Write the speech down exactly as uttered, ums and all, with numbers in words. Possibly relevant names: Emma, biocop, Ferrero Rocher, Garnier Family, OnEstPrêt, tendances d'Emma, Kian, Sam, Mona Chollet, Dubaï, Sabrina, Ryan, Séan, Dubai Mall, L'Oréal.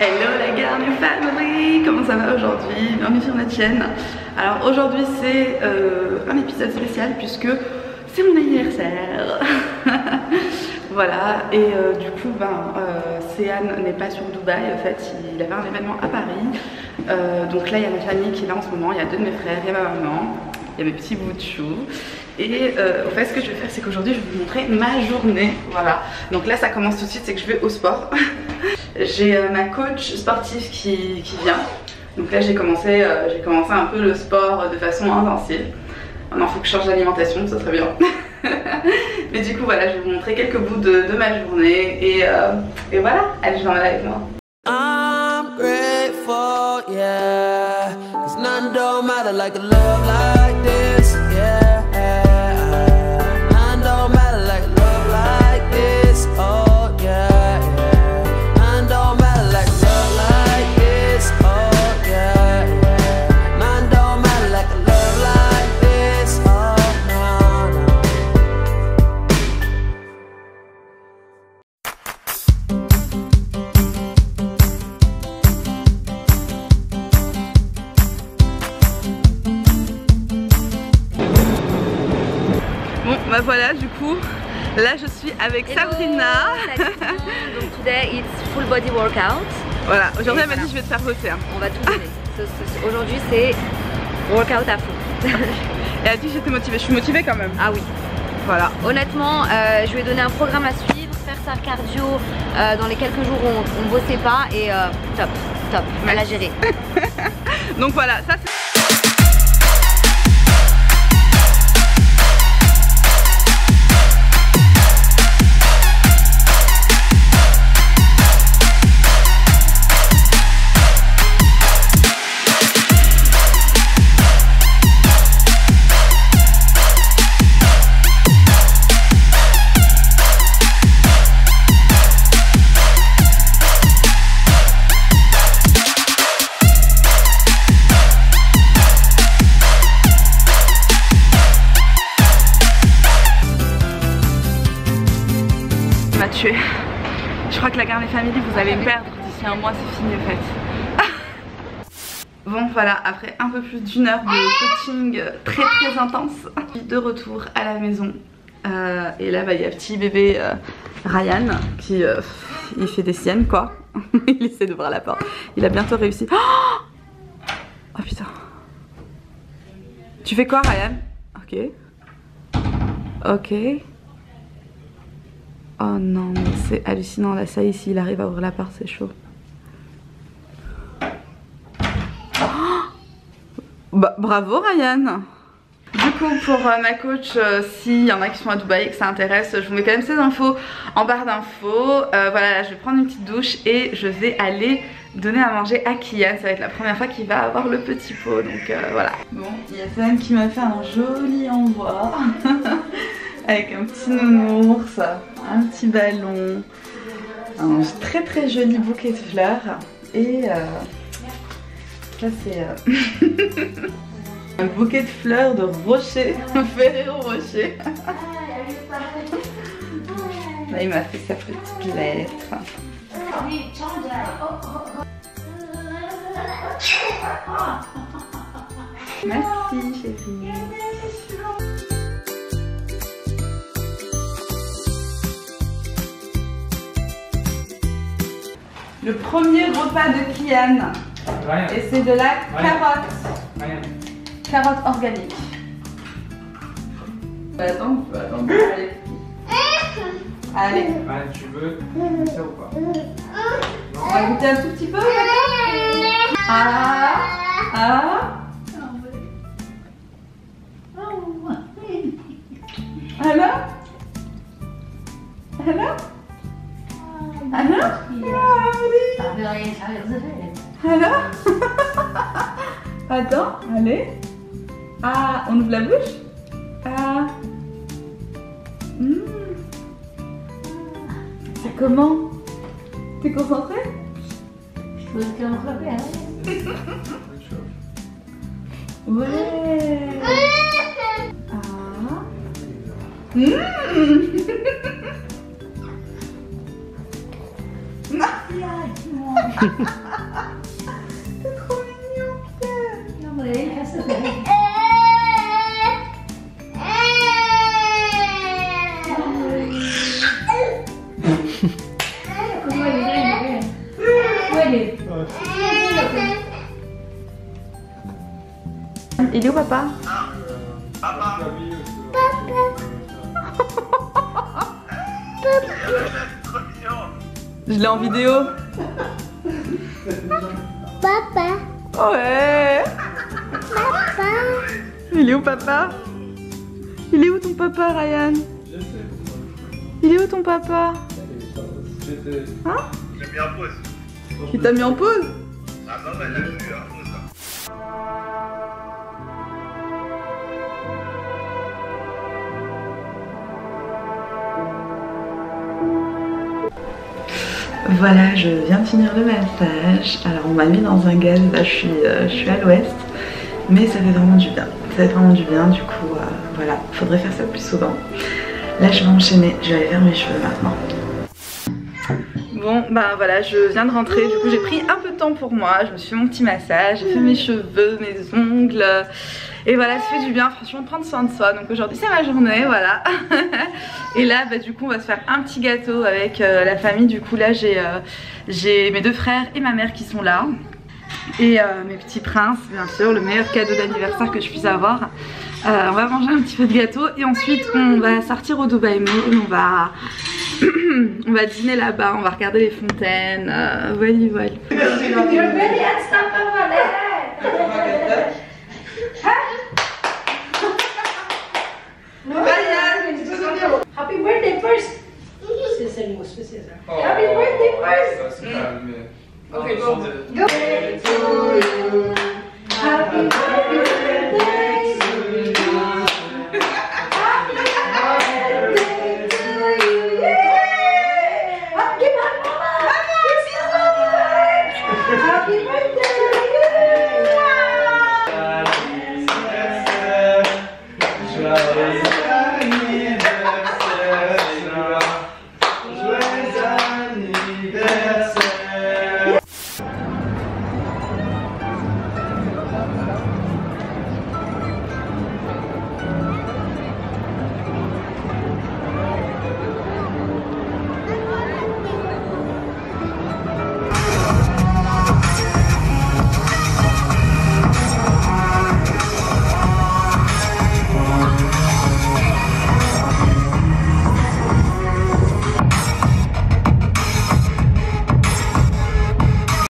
Hello la Garnier Family, comment ça va aujourd'hui? Bienvenue sur notre chaîne. Alors aujourd'hui c'est euh, un épisode spécial puisque c'est mon anniversaire. Voilà, et euh, du coup ben, euh, Séan n'est pas sur Dubaï en fait, il avait un événement à Paris. Euh, donc là il y a ma famille qui est là en ce moment, il y a deux de mes frères, il y a ma maman, il y a mes petits bouts de chou. Et euh, en fait ce que je vais faire c'est qu'aujourd'hui je vais vous montrer ma journée. Voilà, donc là ça commence tout de suite, c'est que je vais au sport. J'ai euh, ma coach sportive qui, qui vient. Donc là j'ai commencé, euh, j'ai commencé un peu le sport euh, de façon intensive. Maintenant il faut que je change d'alimentation, ça serait bien. Mais du coup voilà, je vais vous montrer quelques bouts de, de ma journée. Et, euh, et voilà, allez je vais en aller avec moi. I'm grateful, yeah. Cause none don't matter like a love like this, yeah. Bah voilà, du coup, là je suis avec Hello, Sabrina. Donc today it's full body workout. Voilà, aujourd'hui elle m'a dit je vais te faire bosser. Hein. On va tout donner. Ah. Aujourd'hui c'est workout à fond. Et elle a dit j'étais motivée, je suis motivée quand même. Ah oui. Voilà. Honnêtement, euh, je lui ai donné un programme à suivre, faire sa cardio euh, dans les quelques jours où on ne bossait pas et euh, top, top, elle a géré. Donc voilà, ça c'est... Je crois que la Garnier Family, vous allez me perdre d'ici un mois, c'est fini en fait. Bon voilà, après un peu plus d'une heure de coaching très très intense, de retour à la maison. Euh, et là bah, il y a petit bébé euh, Ryan qui euh, il fait des siennes quoi. Il essaie d'ouvrir la porte. Il a bientôt réussi. Oh, oh putain. Tu fais quoi Ryan? Ok. Ok. Oh non, c'est hallucinant là, ça y est, s'il arrive à ouvrir la porte, c'est chaud. Oh bah, bravo Ryan. Du coup, pour euh, ma coach, euh, s'il y en a qui sont à Dubaï et que ça intéresse, je vous mets quand même ces infos en barre d'infos. Euh, voilà, je vais prendre une petite douche et je vais aller donner à manger à Kian. Ça va être la première fois qu'il va avoir le petit pot, donc euh, voilà. Bon, il y a Sam qui m'a fait un joli envoi. Avec un petit nounours, un petit ballon, un très très joli bouquet de fleurs et euh, ça c'est euh, un bouquet de fleurs de rocher, Ferrero Rocher. Là il m'a fait sa petite lettre. Merci chérie. Le premier repas de Kian. Ryan. Et c'est de la carotte. Ryan. Carotte organique. Bah attends, bah attends. Allez. Allez. Ryan, tu veux ça ou pas? Non. On va goûter un tout petit peu. Ah. Ah. Alors? Alors? Alors? Alors? Attends, allez. Ah, on ouvre la bouche? Ah. Mmh. C'est comment? T'es concentré? Je peux te contrôler. Ouais. Ah. Mmh. Non. T'es trop mignon, putain. Non, mais il reste bien. Comment elle est? Où elle est? Il est où, papa? Papa. Papa. Je l'ai en vidéo. Papa. Ouais. Papa. Il est où, papa? Il est où ton papa, Ryan? Il est où ton papa? Hein? Il t'a mis en pause. Il t'a mis en pause? Ah non, bah, il a mis en pause. Voilà, je viens de finir le massage. Alors on m'a mis dans un gaz, là je suis, euh, je suis à l'ouest, mais ça fait vraiment du bien. Ça fait vraiment du bien, du coup, euh, voilà, faudrait faire ça plus souvent. Là je vais enchaîner, je vais aller faire mes cheveux maintenant. Bon, bah voilà, je viens de rentrer, du coup j'ai pris un peu de temps pour moi, je me suis fait mon petit massage, j'ai fait mes cheveux, mes ongles, et voilà, ça fait du bien, franchement, prendre soin de soi. Donc aujourd'hui c'est ma journée, voilà. Et là, bah du coup, on va se faire un petit gâteau avec euh, la famille. Du coup là, j'ai euh, j'ai mes deux frères et ma mère qui sont là, et euh, mes petits princes, bien sûr, le meilleur cadeau d'anniversaire que je puisse avoir. Euh, on va manger un petit peu de gâteau et ensuite on va sortir au Dubai Mall, on va... on va dîner là-bas, on va regarder les fontaines, euh, voilà, voilà. Happy birthday first. C'est le mot spécial. Happy birthday first. Ok, go. Happy birthday.